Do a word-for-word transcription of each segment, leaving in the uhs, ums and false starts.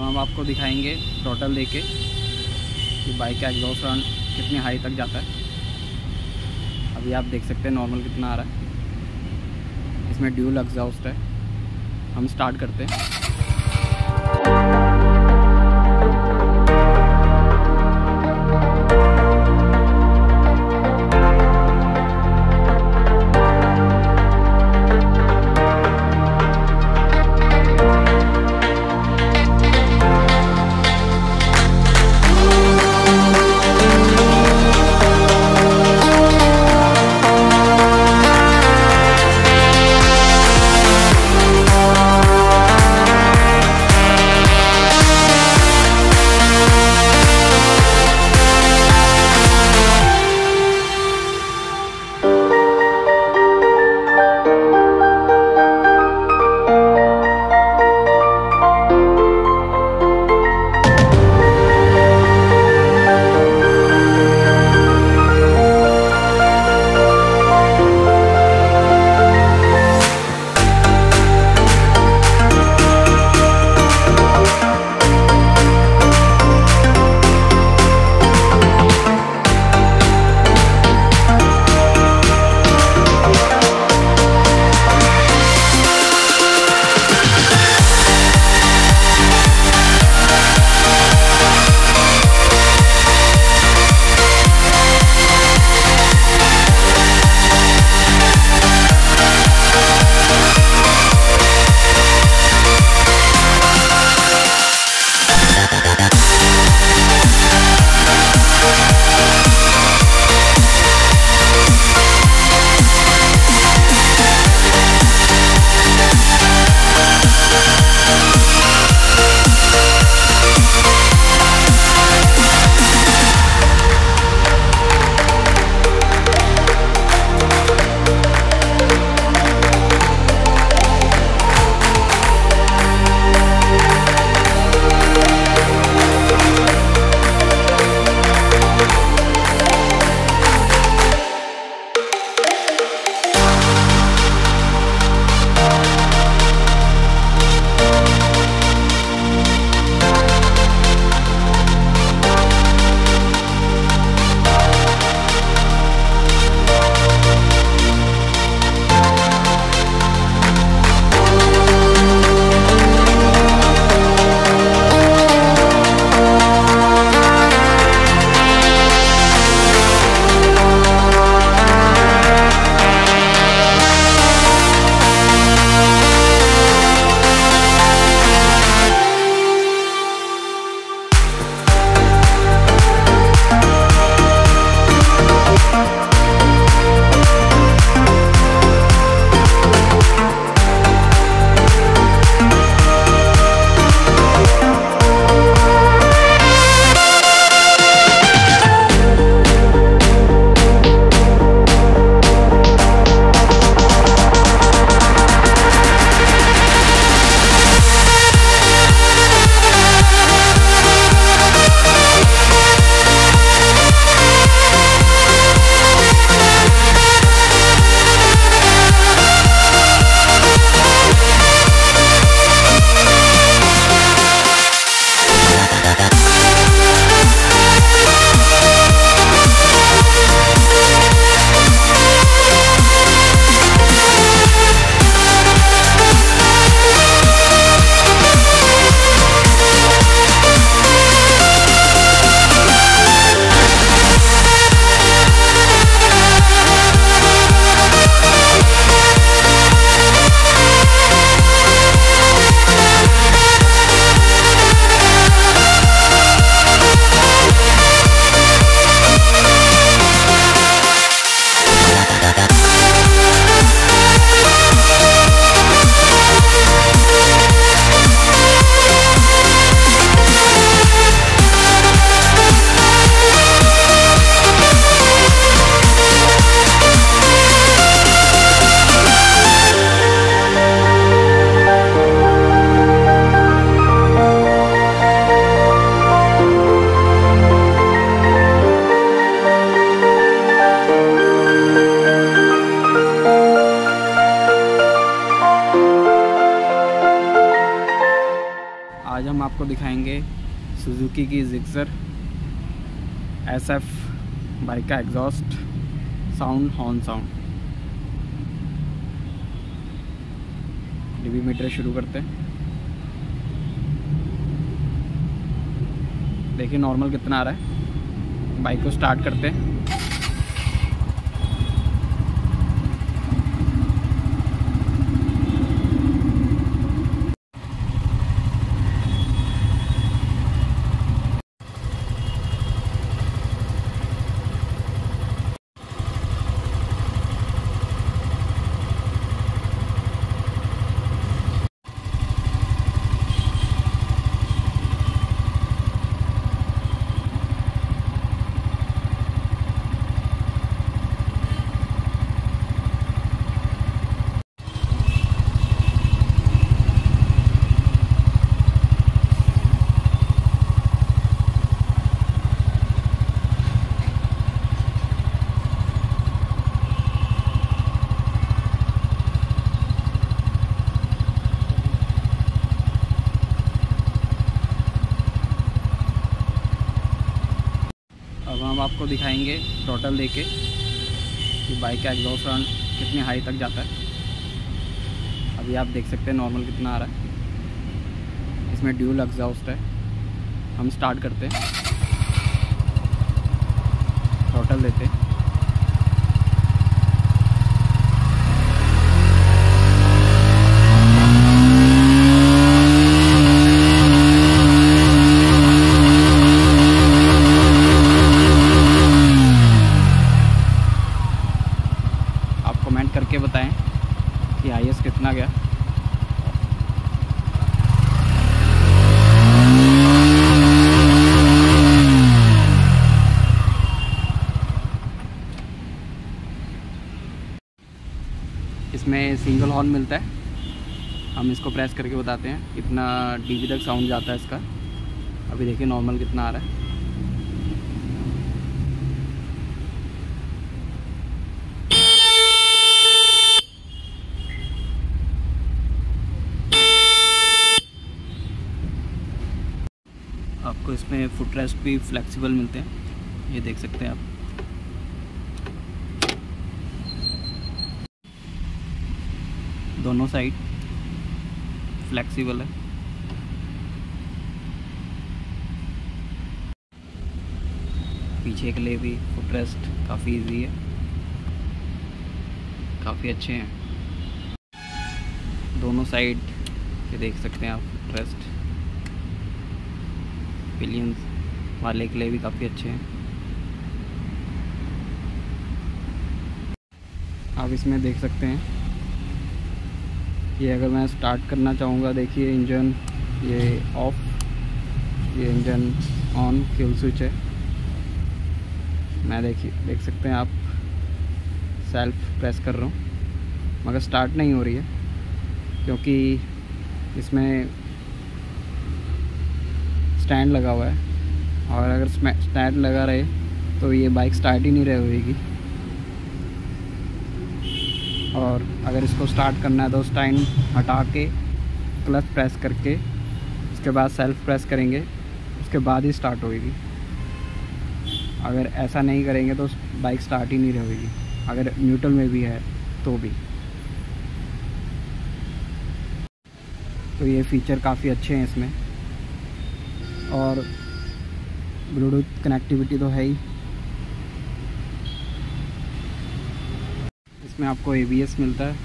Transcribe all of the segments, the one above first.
तो हम आपको दिखाएंगे टोटल लेके कि बाइक का एग्जॉस्ट रन कितनी हाई तक जाता है। अभी आप देख सकते हैं नॉर्मल कितना आ रहा है, इसमें ड्यूल एग्जॉस्ट है। हम स्टार्ट करते हैं। हम आपको दिखाएंगे सुजुकी की जिक्सर एसएफ बाइक का exhaust sound, horn sound. DB meter शुरू करते हैं, देखिए नॉर्मल कितना आ रहा है। बाइक को स्टार्ट करते हैं, आपको दिखाएंगे टोटल लेके कि बाइक का एग्जॉस्ट साउंड कितनी हाई तक जाता है। अभी आप देख सकते हैं नॉर्मल कितना आ रहा है, इसमें ड्यूल एग्जॉस्ट है। हम स्टार्ट करते हैं, टोटल लेते हैं। कमेंट करके बताएं कि हाईएस्ट कितना गया। इसमें सिंगल हॉर्न मिलता है, हम इसको प्रेस करके बताते हैं कितना डीबी तक साउंड जाता है इसका। अभी देखिए नॉर्मल कितना आ रहा है, आपको इसमें फुट रेस्ट भी फ्लेक्सिबल मिलते हैं, ये देख सकते हैं आप। दोनों साइड फ्लेक्सिबल है। पीछे के लिए भी फुट रेस्ट काफ़ी इजी है, काफ़ी अच्छे हैं दोनों साइड, ये देख सकते हैं आप। फुट रेस्ट पिलियंस वाले के लिए भी काफ़ी अच्छे हैं, आप इसमें देख सकते हैं। ये अगर मैं स्टार्ट करना चाहूँगा, देखिए इंजन ये ऑफ, ये इंजन ऑन फ्यूल स्विच है। मैं देखिए देख सकते हैं आप, सेल्फ प्रेस कर रहा हूँ मगर स्टार्ट नहीं हो रही है, क्योंकि इसमें स्टैंड लगा हुआ है, और अगर स्टैंड लगा रहे तो ये बाइक स्टार्ट ही नहीं रह होगी। और अगर इसको स्टार्ट करना है तो स्टैंड हटा के क्लच प्रेस करके उसके बाद सेल्फ प्रेस करेंगे, उसके बाद ही स्टार्ट होगी। अगर ऐसा नहीं करेंगे तो बाइक स्टार्ट ही नहीं रह होगी, अगर न्यूट्रल में भी है तो भी। तो ये फीचर काफ़ी अच्छे हैं इसमें, और ब्लूटूथ कनेक्टिविटी तो है ही। इसमें आपको ए बी एस मिलता है,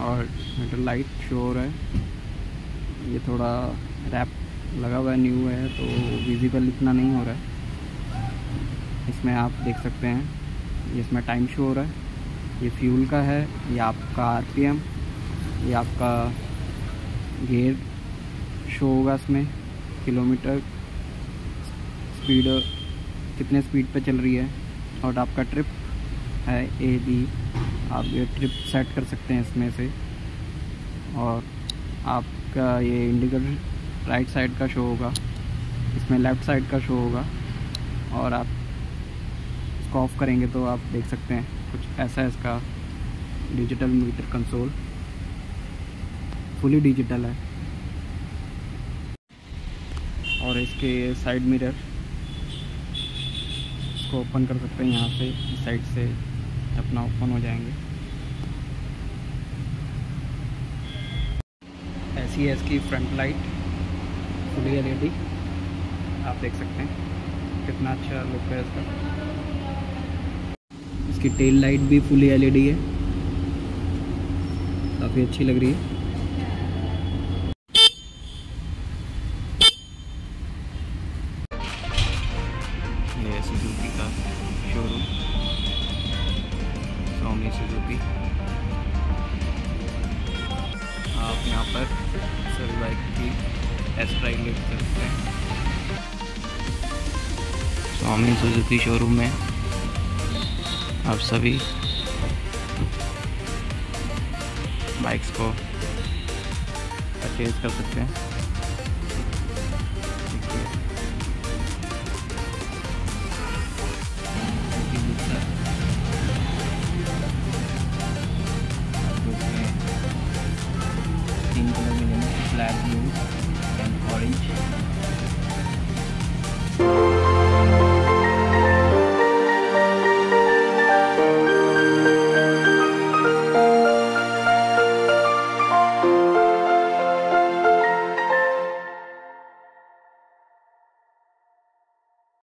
और मेटल लाइट शो हो रहा है। ये थोड़ा रैप लगा हुआ है, न्यू है तो विजिबल इतना नहीं हो रहा है। इसमें आप देख सकते हैं, इसमें टाइम शो हो रहा है। ये फ्यूल का है, ये आपका आर पी एम, ये आपका गियर शो होगा इसमें, किलोमीटर स्पीड कितने स्पीड पर चल रही है, और आपका ट्रिप है ए बी, आप ये ट्रिप सेट कर सकते हैं इसमें से। और आपका ये इंडिकेटर राइट साइड का शो होगा, इसमें लेफ़्ट साइड का शो होगा, और आप इसको ऑफ करेंगे तो आप देख सकते हैं कुछ ऐसा है। इसका digital meter console fully digital है। और इसके साइड मिरर इसको ओपन कर सकते हैं यहाँ से, इस साइड से अपना ओपन हो जाएंगे। ऐसी है इसकी फ्रंट लाइट, फुली एलईडी, आप देख सकते हैं कितना अच्छा लुक है इसका। इसकी टेल लाइट भी फुली एलईडी है, काफ़ी अच्छी लग रही है। ये सुजुकी का शोरूम, सोनी सुजुकी। आप यहाँ पर सभी बाइक की टेस्ट ड्राइव ले सकते हैं। सोनी सुजुकी शोरूम में आप सभी बाइक्स को परचेज कर सकते हैं। तीन कलर मिलेंगे, ब्लैक, ब्लू एंड ऑरेंज।